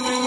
No.